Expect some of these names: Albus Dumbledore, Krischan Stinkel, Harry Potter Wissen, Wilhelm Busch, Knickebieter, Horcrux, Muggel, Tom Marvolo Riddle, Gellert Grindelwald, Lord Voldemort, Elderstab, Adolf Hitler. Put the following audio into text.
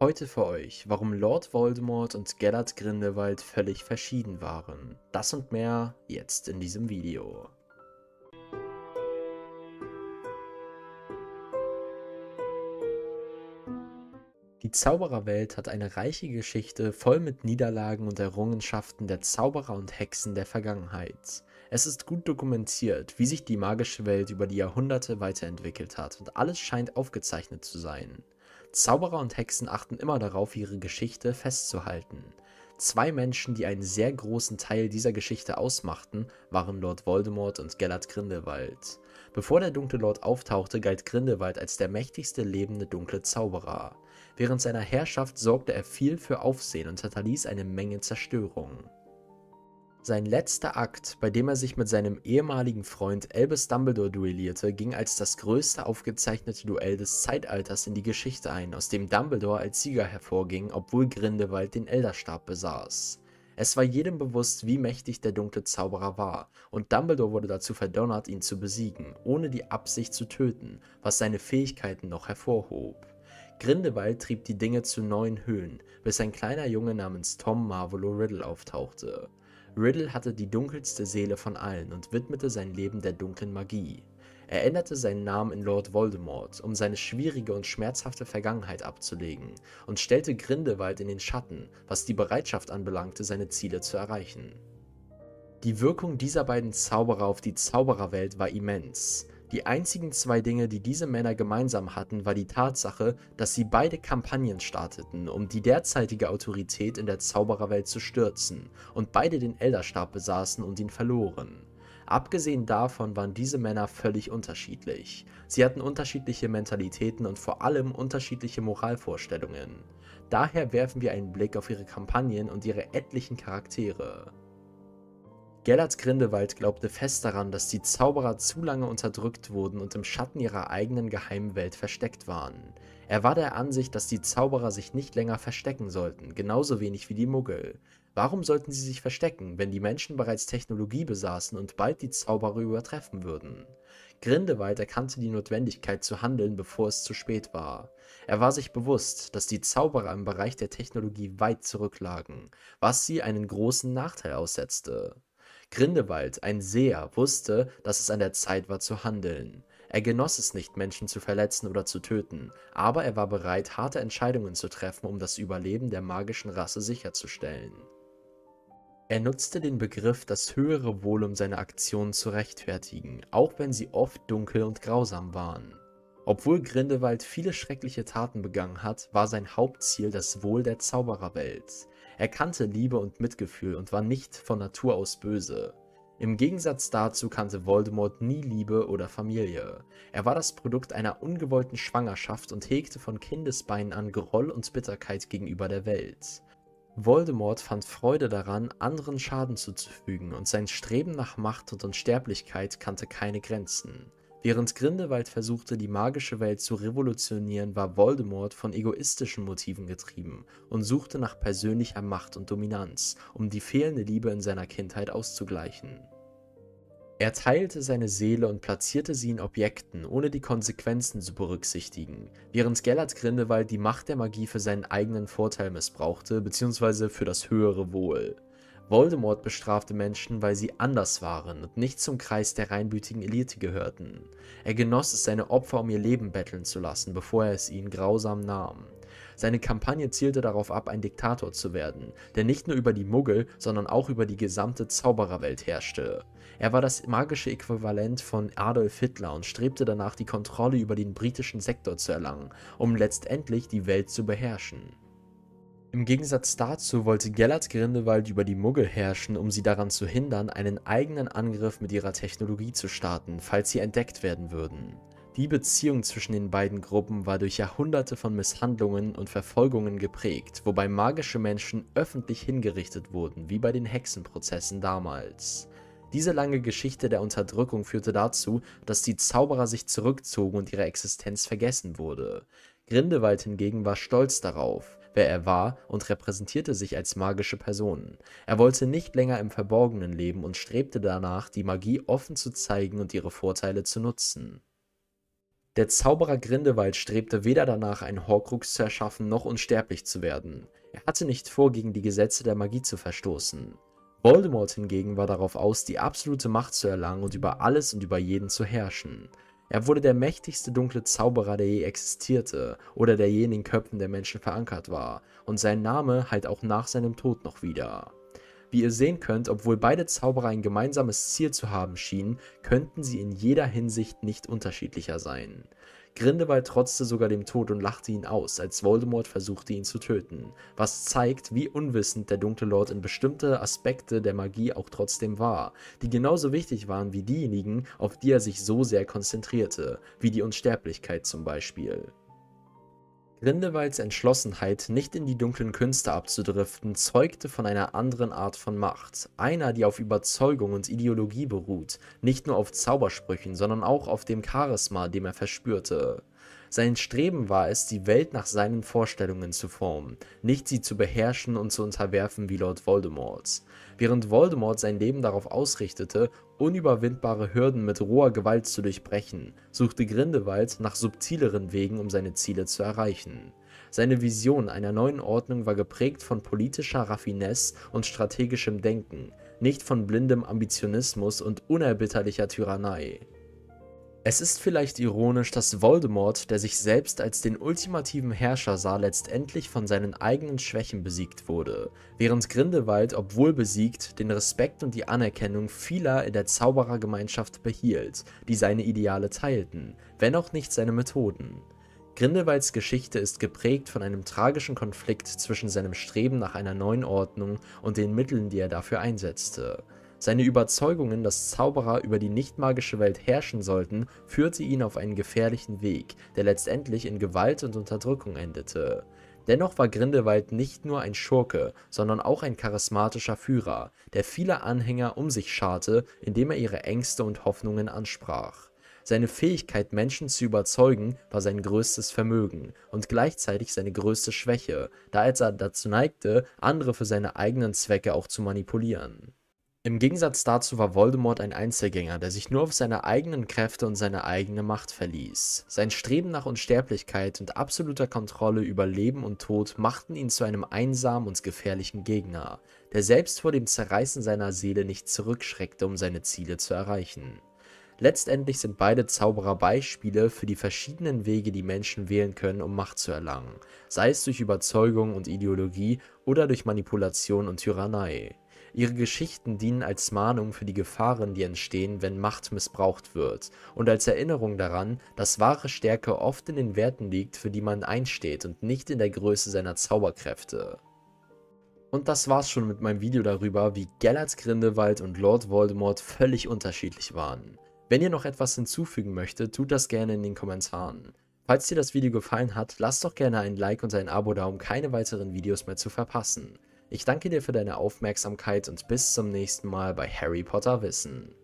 Heute für euch, warum Lord Voldemort und Gellert Grindelwald völlig verschieden waren. Das und mehr jetzt in diesem Video. Die Zaubererwelt hat eine reiche Geschichte voll mit Niederlagen und Errungenschaften der Zauberer und Hexen der Vergangenheit. Es ist gut dokumentiert, wie sich die magische Welt über die Jahrhunderte weiterentwickelt hat und alles scheint aufgezeichnet zu sein. Zauberer und Hexen achten immer darauf, ihre Geschichte festzuhalten. Zwei Menschen, die einen sehr großen Teil dieser Geschichte ausmachten, waren Lord Voldemort und Gellert Grindelwald. Bevor der dunkle Lord auftauchte, galt Grindelwald als der mächtigste lebende dunkle Zauberer. Während seiner Herrschaft sorgte er viel für Aufsehen und hinterließ eine Menge Zerstörung. Sein letzter Akt, bei dem er sich mit seinem ehemaligen Freund Albus Dumbledore duellierte, ging als das größte aufgezeichnete Duell des Zeitalters in die Geschichte ein, aus dem Dumbledore als Sieger hervorging, obwohl Grindelwald den Elderstab besaß. Es war jedem bewusst, wie mächtig der dunkle Zauberer war, und Dumbledore wurde dazu verdonnert, ihn zu besiegen, ohne die Absicht zu töten, was seine Fähigkeiten noch hervorhob. Grindelwald trieb die Dinge zu neuen Höhen, bis ein kleiner Junge namens Tom Marvolo Riddle auftauchte. Riddle hatte die dunkelste Seele von allen und widmete sein Leben der dunklen Magie. Er änderte seinen Namen in Lord Voldemort, um seine schwierige und schmerzhafte Vergangenheit abzulegen, und stellte Grindelwald in den Schatten, was die Bereitschaft anbelangte, seine Ziele zu erreichen. Die Wirkung dieser beiden Zauberer auf die Zaubererwelt war immens. Die einzigen zwei Dinge, die diese Männer gemeinsam hatten, war die Tatsache, dass sie beide Kampagnen starteten, um die derzeitige Autorität in der Zaubererwelt zu stürzen, und beide den Elderstab besaßen und ihn verloren. Abgesehen davon waren diese Männer völlig unterschiedlich. Sie hatten unterschiedliche Mentalitäten und vor allem unterschiedliche Moralvorstellungen. Daher werfen wir einen Blick auf ihre Kampagnen und ihre etlichen Charaktere. Gellert Grindelwald glaubte fest daran, dass die Zauberer zu lange unterdrückt wurden und im Schatten ihrer eigenen geheimen Welt versteckt waren. Er war der Ansicht, dass die Zauberer sich nicht länger verstecken sollten, genauso wenig wie die Muggel. Warum sollten sie sich verstecken, wenn die Menschen bereits Technologie besaßen und bald die Zauberer übertreffen würden? Grindelwald erkannte die Notwendigkeit zu handeln, bevor es zu spät war. Er war sich bewusst, dass die Zauberer im Bereich der Technologie weit zurücklagen, was sie einen großen Nachteil aussetzte. Grindelwald, ein Seher, wusste, dass es an der Zeit war zu handeln. Er genoss es nicht, Menschen zu verletzen oder zu töten, aber er war bereit, harte Entscheidungen zu treffen, um das Überleben der magischen Rasse sicherzustellen. Er nutzte den Begriff das höhere Wohl, um seine Aktionen zu rechtfertigen, auch wenn sie oft dunkel und grausam waren. Obwohl Grindelwald viele schreckliche Taten begangen hat, war sein Hauptziel das Wohl der Zaubererwelt. Er kannte Liebe und Mitgefühl und war nicht von Natur aus böse. Im Gegensatz dazu kannte Voldemort nie Liebe oder Familie. Er war das Produkt einer ungewollten Schwangerschaft und hegte von Kindesbeinen an Groll und Bitterkeit gegenüber der Welt. Voldemort fand Freude daran, anderen Schaden zuzufügen, und sein Streben nach Macht und Unsterblichkeit kannte keine Grenzen. Während Grindelwald versuchte, die magische Welt zu revolutionieren, war Voldemort von egoistischen Motiven getrieben und suchte nach persönlicher Macht und Dominanz, um die fehlende Liebe in seiner Kindheit auszugleichen. Er teilte seine Seele und platzierte sie in Objekten, ohne die Konsequenzen zu berücksichtigen, während Gellert Grindelwald die Macht der Magie für seinen eigenen Vorteil missbrauchte bzw. für das höhere Wohl. Voldemort bestrafte Menschen, weil sie anders waren und nicht zum Kreis der reinblütigen Elite gehörten. Er genoss es, seine Opfer um ihr Leben betteln zu lassen, bevor er es ihnen grausam nahm. Seine Kampagne zielte darauf ab, ein Diktator zu werden, der nicht nur über die Muggel, sondern auch über die gesamte Zaubererwelt herrschte. Er war das magische Äquivalent von Adolf Hitler und strebte danach, die Kontrolle über den britischen Sektor zu erlangen, um letztendlich die Welt zu beherrschen. Im Gegensatz dazu wollte Gellert Grindelwald über die Muggel herrschen, um sie daran zu hindern, einen eigenen Angriff mit ihrer Technologie zu starten, falls sie entdeckt werden würden. Die Beziehung zwischen den beiden Gruppen war durch Jahrhunderte von Misshandlungen und Verfolgungen geprägt, wobei magische Menschen öffentlich hingerichtet wurden, wie bei den Hexenprozessen damals. Diese lange Geschichte der Unterdrückung führte dazu, dass die Zauberer sich zurückzogen und ihre Existenz vergessen wurde. Grindelwald hingegen war stolz darauf, wer er war, und repräsentierte sich als magische Person. Er wollte nicht länger im Verborgenen leben und strebte danach, die Magie offen zu zeigen und ihre Vorteile zu nutzen. Der Zauberer Grindelwald strebte weder danach, einen Horcrux zu erschaffen, noch unsterblich zu werden. Er hatte nicht vor, gegen die Gesetze der Magie zu verstoßen. Voldemort hingegen war darauf aus, die absolute Macht zu erlangen und über alles und über jeden zu herrschen. Er wurde der mächtigste dunkle Zauberer, der je existierte oder der je in den Köpfen der Menschen verankert war, und sein Name hallt auch nach seinem Tod noch wieder. Wie ihr sehen könnt, obwohl beide Zauberer ein gemeinsames Ziel zu haben schienen, könnten sie in jeder Hinsicht nicht unterschiedlicher sein. Grindelwald trotzte sogar dem Tod und lachte ihn aus, als Voldemort versuchte, ihn zu töten, was zeigt, wie unwissend der dunkle Lord in bestimmte Aspekte der Magie auch trotzdem war, die genauso wichtig waren wie diejenigen, auf die er sich so sehr konzentrierte, wie die Unsterblichkeit zum Beispiel. Grindelwalds Entschlossenheit, nicht in die dunklen Künste abzudriften, zeugte von einer anderen Art von Macht, einer, die auf Überzeugung und Ideologie beruht, nicht nur auf Zaubersprüchen, sondern auch auf dem Charisma, dem er verspürte. Sein Streben war es, die Welt nach seinen Vorstellungen zu formen, nicht sie zu beherrschen und zu unterwerfen wie Lord Voldemort. Während Voldemort sein Leben darauf ausrichtete, unüberwindbare Hürden mit roher Gewalt zu durchbrechen, suchte Grindelwald nach subtileren Wegen, um seine Ziele zu erreichen. Seine Vision einer neuen Ordnung war geprägt von politischer Raffinesse und strategischem Denken, nicht von blindem Ambitionismus und unerbitterlicher Tyrannei. Es ist vielleicht ironisch, dass Voldemort, der sich selbst als den ultimativen Herrscher sah, letztendlich von seinen eigenen Schwächen besiegt wurde, während Grindelwald, obwohl besiegt, den Respekt und die Anerkennung vieler in der Zauberergemeinschaft behielt, die seine Ideale teilten, wenn auch nicht seine Methoden. Grindelwalds Geschichte ist geprägt von einem tragischen Konflikt zwischen seinem Streben nach einer neuen Ordnung und den Mitteln, die er dafür einsetzte. Seine Überzeugungen, dass Zauberer über die nicht-magische Welt herrschen sollten, führte ihn auf einen gefährlichen Weg, der letztendlich in Gewalt und Unterdrückung endete. Dennoch war Grindelwald nicht nur ein Schurke, sondern auch ein charismatischer Führer, der viele Anhänger um sich scharte, indem er ihre Ängste und Hoffnungen ansprach. Seine Fähigkeit, Menschen zu überzeugen, war sein größtes Vermögen und gleichzeitig seine größte Schwäche, da er dazu neigte, andere für seine eigenen Zwecke auch zu manipulieren. Im Gegensatz dazu war Voldemort ein Einzelgänger, der sich nur auf seine eigenen Kräfte und seine eigene Macht verließ. Sein Streben nach Unsterblichkeit und absoluter Kontrolle über Leben und Tod machten ihn zu einem einsamen und gefährlichen Gegner, der selbst vor dem Zerreißen seiner Seele nicht zurückschreckte, um seine Ziele zu erreichen. Letztendlich sind beide Zauberer Beispiele für die verschiedenen Wege, die Menschen wählen können, um Macht zu erlangen, sei es durch Überzeugung und Ideologie oder durch Manipulation und Tyrannei. Ihre Geschichten dienen als Mahnung für die Gefahren, die entstehen, wenn Macht missbraucht wird, und als Erinnerung daran, dass wahre Stärke oft in den Werten liegt, für die man einsteht, und nicht in der Größe seiner Zauberkräfte. Und das war's schon mit meinem Video darüber, wie Gellert Grindelwald und Lord Voldemort völlig unterschiedlich waren. Wenn ihr noch etwas hinzufügen möchtet, tut das gerne in den Kommentaren. Falls dir das Video gefallen hat, lasst doch gerne ein Like und ein Abo da, um keine weiteren Videos mehr zu verpassen. Ich danke dir für deine Aufmerksamkeit und bis zum nächsten Mal bei Harry Potter Wissen.